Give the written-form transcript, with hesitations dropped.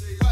See ya.